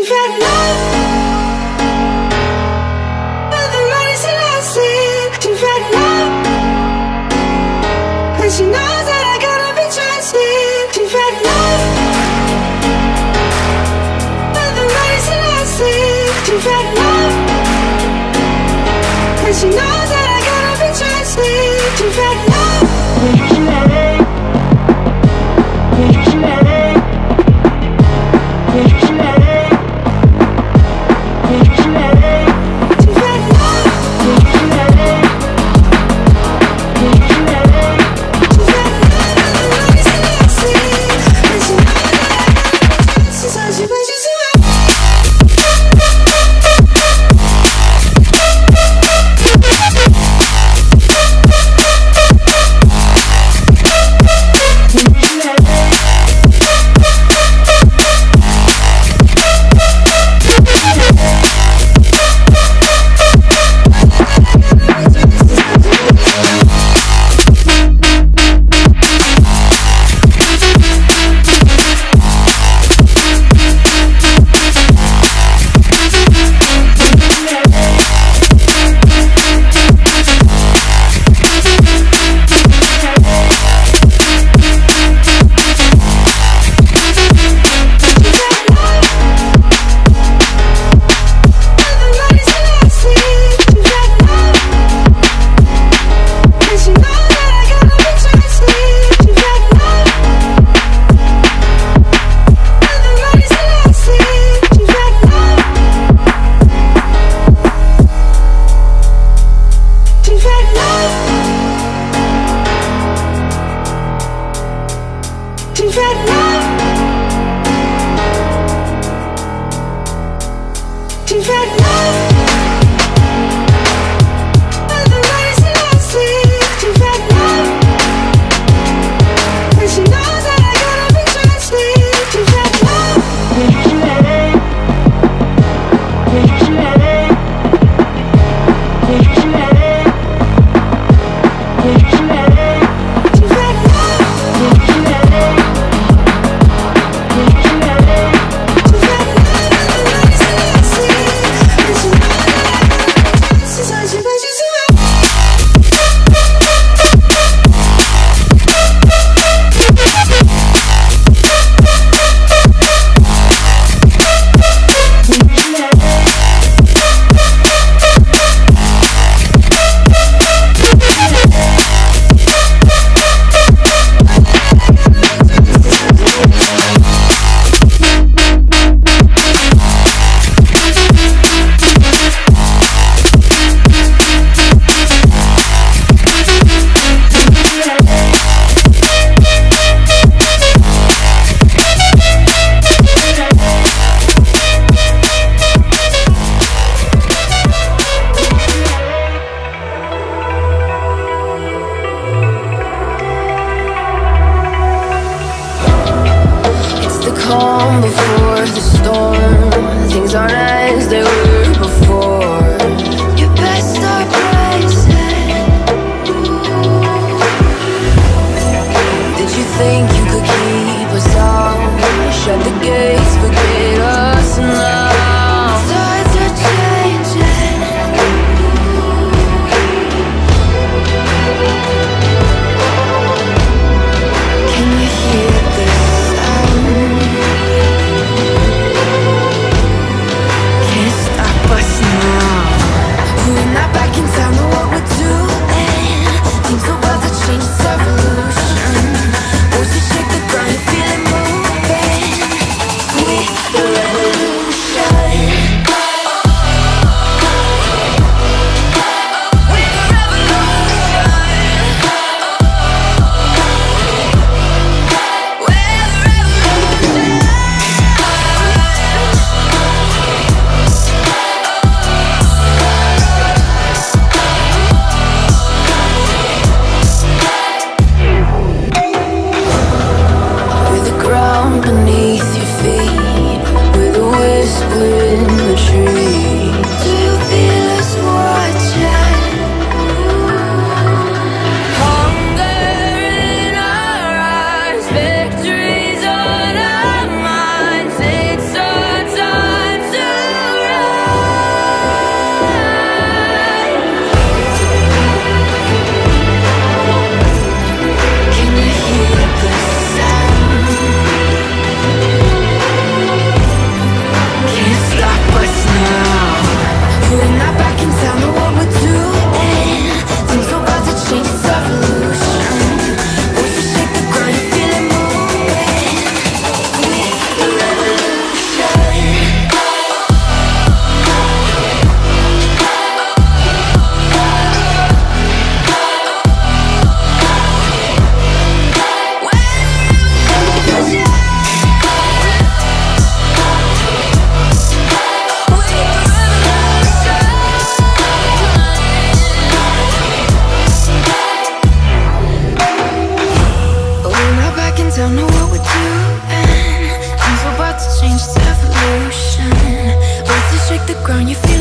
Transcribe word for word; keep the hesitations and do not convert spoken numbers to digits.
She fell in love with the money she loves it. She fell in love, and she knows that I gotta be trusted. She fell in love with the money she loves it. She fell in love, and she knows that I gotta be trusted. She fell in love. Did you smell it? Did you smell it? Did you smell it? Time grown, you feel